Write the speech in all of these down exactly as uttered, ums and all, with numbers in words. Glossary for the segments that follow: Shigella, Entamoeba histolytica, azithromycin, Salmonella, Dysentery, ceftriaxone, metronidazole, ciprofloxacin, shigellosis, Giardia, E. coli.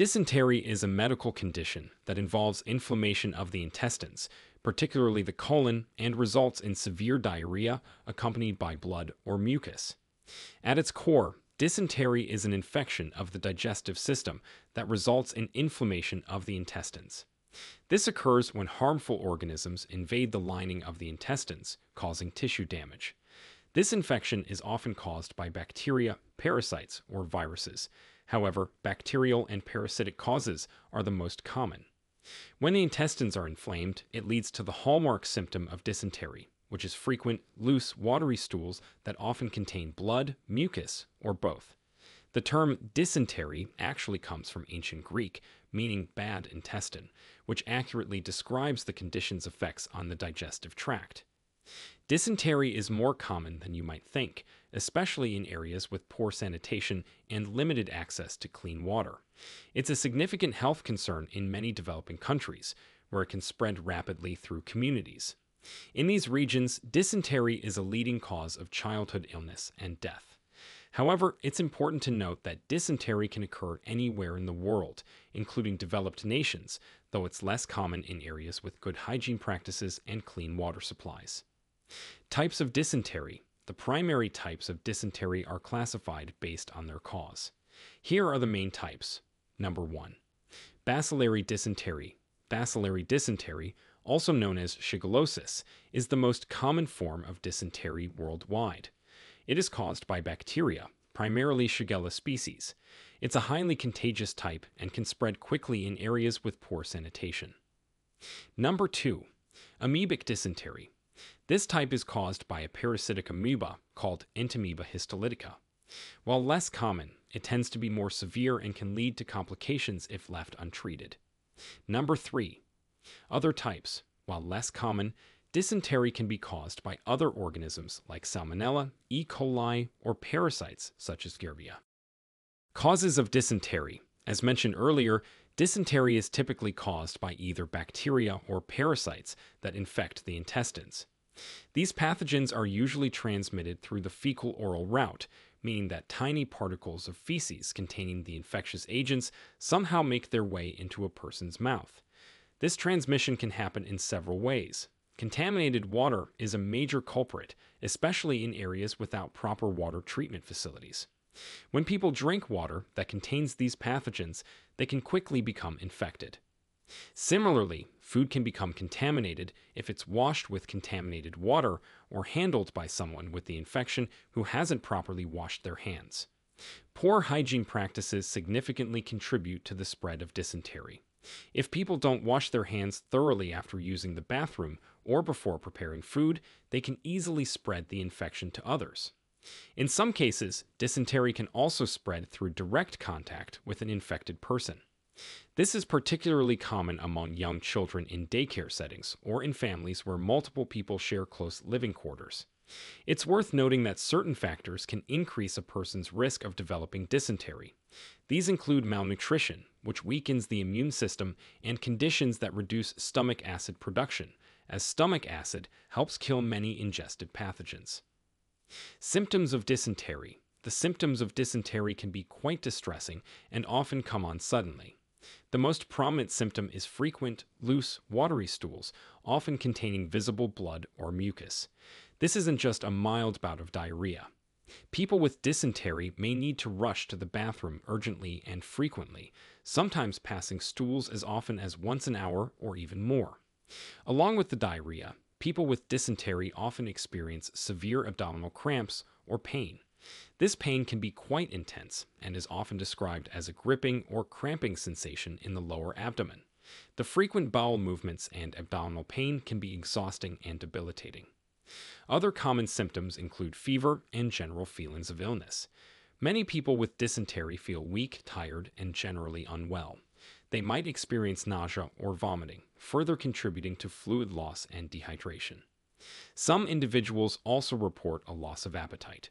Dysentery is a medical condition that involves inflammation of the intestines, particularly the colon, and results in severe diarrhea accompanied by blood or mucus. At its core, dysentery is an infection of the digestive system that results in inflammation of the intestines. This occurs when harmful organisms invade the lining of the intestines, causing tissue damage. This infection is often caused by bacteria, parasites, or viruses. However, bacterial and parasitic causes are the most common. When the intestines are inflamed, it leads to the hallmark symptom of dysentery, which is frequent, loose, watery stools that often contain blood, mucus, or both. The term dysentery actually comes from ancient Greek, meaning bad intestine, which accurately describes the condition's effects on the digestive tract. Dysentery is more common than you might think, especially in areas with poor sanitation and limited access to clean water. It's a significant health concern in many developing countries, where it can spread rapidly through communities. In these regions, dysentery is a leading cause of childhood illness and death. However, it's important to note that dysentery can occur anywhere in the world, including developed nations, though it's less common in areas with good hygiene practices and clean water supplies. Types of dysentery. The primary types of dysentery are classified based on their cause. Here are the main types. Number one. Bacillary dysentery. Bacillary dysentery, also known as shigellosis, is the most common form of dysentery worldwide. It is caused by bacteria, primarily Shigella species. It's a highly contagious type and can spread quickly in areas with poor sanitation. Number two. Amoebic dysentery. This type is caused by a parasitic amoeba called Entamoeba histolytica. While less common, it tends to be more severe and can lead to complications if left untreated. Number three. Other types. While less common, dysentery can be caused by other organisms like Salmonella, E. coli, or parasites such as Giardia. Causes of dysentery. As mentioned earlier, dysentery is typically caused by either bacteria or parasites that infect the intestines. These pathogens are usually transmitted through the fecal-oral route, meaning that tiny particles of feces containing the infectious agents somehow make their way into a person's mouth. This transmission can happen in several ways. Contaminated water is a major culprit, especially in areas without proper water treatment facilities. When people drink water that contains these pathogens, they can quickly become infected. Similarly, food can become contaminated if it's washed with contaminated water or handled by someone with the infection who hasn't properly washed their hands. Poor hygiene practices significantly contribute to the spread of dysentery. If people don't wash their hands thoroughly after using the bathroom or before preparing food, they can easily spread the infection to others. In some cases, dysentery can also spread through direct contact with an infected person. This is particularly common among young children in daycare settings or in families where multiple people share close living quarters. It's worth noting that certain factors can increase a person's risk of developing dysentery. These include malnutrition, which weakens the immune system, and conditions that reduce stomach acid production, as stomach acid helps kill many ingested pathogens. Symptoms of dysentery. The symptoms of dysentery can be quite distressing and often come on suddenly. The most prominent symptom is frequent, loose, watery stools, often containing visible blood or mucus. This isn't just a mild bout of diarrhea. People with dysentery may need to rush to the bathroom urgently and frequently, sometimes passing stools as often as once an hour or even more. Along with the diarrhea, people with dysentery often experience severe abdominal cramps or pain. This pain can be quite intense and is often described as a gripping or cramping sensation in the lower abdomen. The frequent bowel movements and abdominal pain can be exhausting and debilitating. Other common symptoms include fever and general feelings of illness. Many people with dysentery feel weak, tired, and generally unwell. They might experience nausea or vomiting, further contributing to fluid loss and dehydration. Some individuals also report a loss of appetite.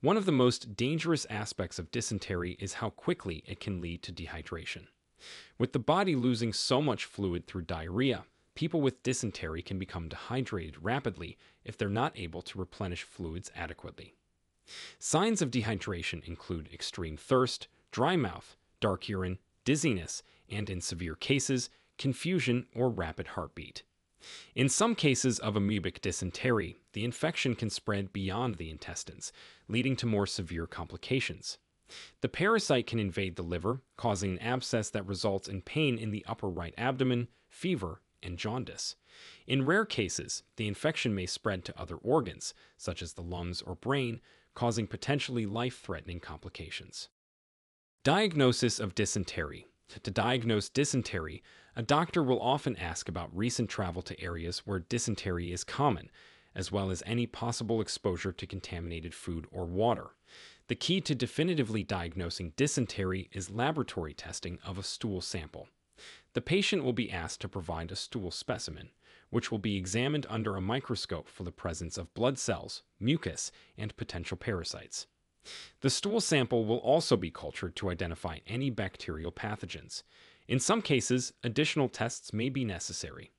One of the most dangerous aspects of dysentery is how quickly it can lead to dehydration. With the body losing so much fluid through diarrhea, people with dysentery can become dehydrated rapidly if they're not able to replenish fluids adequately. Signs of dehydration include extreme thirst, dry mouth, dark urine, dizziness, and in severe cases, confusion or rapid heartbeat. In some cases of amoebic dysentery, the infection can spread beyond the intestines, leading to more severe complications. The parasite can invade the liver, causing an abscess that results in pain in the upper right abdomen, fever, and jaundice. In rare cases, the infection may spread to other organs, such as the lungs or brain, causing potentially life-threatening complications. Diagnosis of dysentery. To diagnose dysentery, a doctor will often ask about recent travel to areas where dysentery is common, as well as any possible exposure to contaminated food or water. The key to definitively diagnosing dysentery is laboratory testing of a stool sample. The patient will be asked to provide a stool specimen, which will be examined under a microscope for the presence of blood cells, mucus, and potential parasites. The stool sample will also be cultured to identify any bacterial pathogens. In some cases, additional tests may be necessary.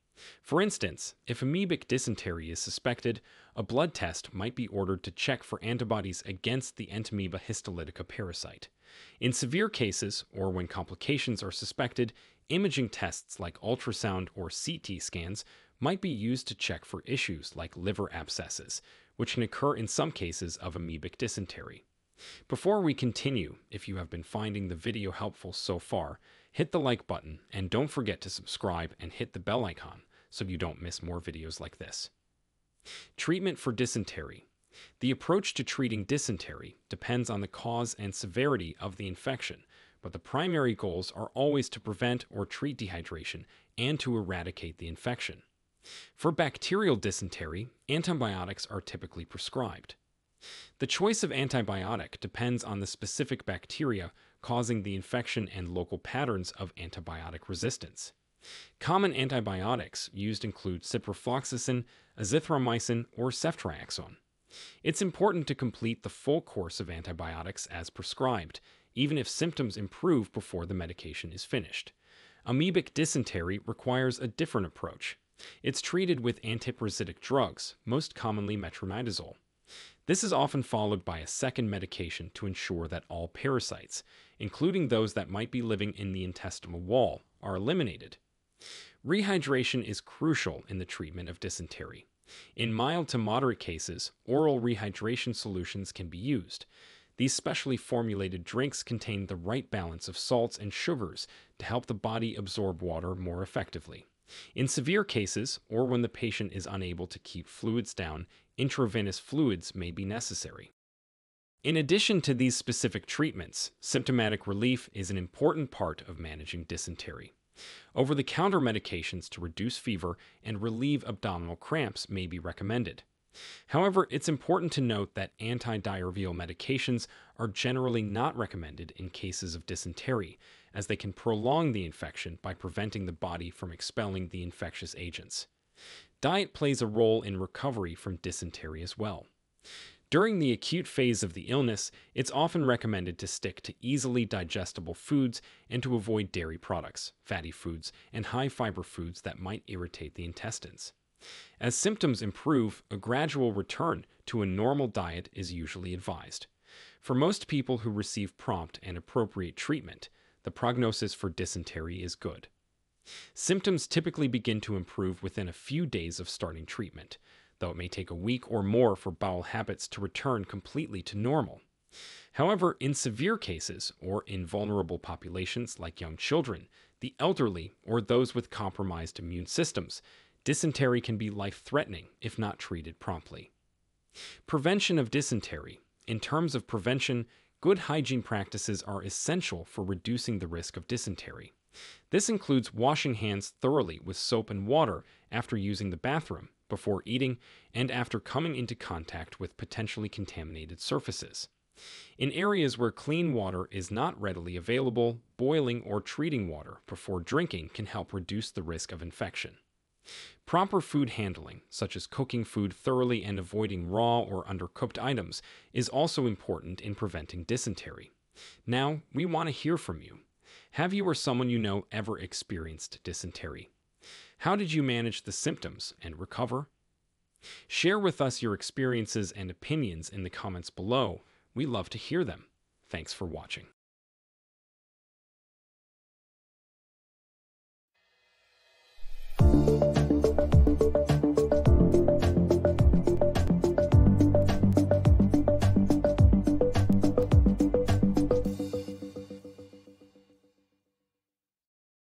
For instance, if amoebic dysentery is suspected, a blood test might be ordered to check for antibodies against the Entamoeba histolytica parasite. In severe cases, or when complications are suspected, imaging tests like ultrasound or C T scans might be used to check for issues like liver abscesses, which can occur in some cases of amoebic dysentery. Before we continue, if you have been finding the video helpful so far, hit the like button and don't forget to subscribe and hit the bell icon, so you don't miss more videos like this. Treatment for dysentery. The approach to treating dysentery depends on the cause and severity of the infection, but the primary goals are always to prevent or treat dehydration and to eradicate the infection. For bacterial dysentery, antibiotics are typically prescribed. The choice of antibiotic depends on the specific bacteria causing the infection and local patterns of antibiotic resistance. Common antibiotics used include ciprofloxacin, azithromycin, or ceftriaxone. It's important to complete the full course of antibiotics as prescribed, even if symptoms improve before the medication is finished. Amoebic dysentery requires a different approach. It's treated with antiparasitic drugs, most commonly metronidazole. This is often followed by a second medication to ensure that all parasites, including those that might be living in the intestinal wall, are eliminated. Rehydration is crucial in the treatment of dysentery. In mild to moderate cases, oral rehydration solutions can be used. These specially formulated drinks contain the right balance of salts and sugars to help the body absorb water more effectively. In severe cases, or when the patient is unable to keep fluids down, intravenous fluids may be necessary. In addition to these specific treatments, symptomatic relief is an important part of managing dysentery. Over-the-counter medications to reduce fever and relieve abdominal cramps may be recommended. However, it's important to note that antidiarrheal medications are generally not recommended in cases of dysentery, as they can prolong the infection by preventing the body from expelling the infectious agents. Diet plays a role in recovery from dysentery as well. During the acute phase of the illness, it's often recommended to stick to easily digestible foods and to avoid dairy products, fatty foods, and high-fiber foods that might irritate the intestines. As symptoms improve, a gradual return to a normal diet is usually advised. For most people who receive prompt and appropriate treatment, the prognosis for dysentery is good. Symptoms typically begin to improve within a few days of starting treatment, though it may take a week or more for bowel habits to return completely to normal. However, in severe cases, or in vulnerable populations like young children, the elderly, or those with compromised immune systems, dysentery can be life-threatening if not treated promptly. Prevention of dysentery. In terms of prevention, good hygiene practices are essential for reducing the risk of dysentery. This includes washing hands thoroughly with soap and water after using the bathroom, before eating, and after coming into contact with potentially contaminated surfaces. In areas where clean water is not readily available, boiling or treating water before drinking can help reduce the risk of infection. Proper food handling, such as cooking food thoroughly and avoiding raw or undercooked items, is also important in preventing dysentery. Now, we want to hear from you. Have you or someone you know ever experienced dysentery? How did you manage the symptoms and recover? Share with us your experiences and opinions in the comments below. We love to hear them. Thanks for watching.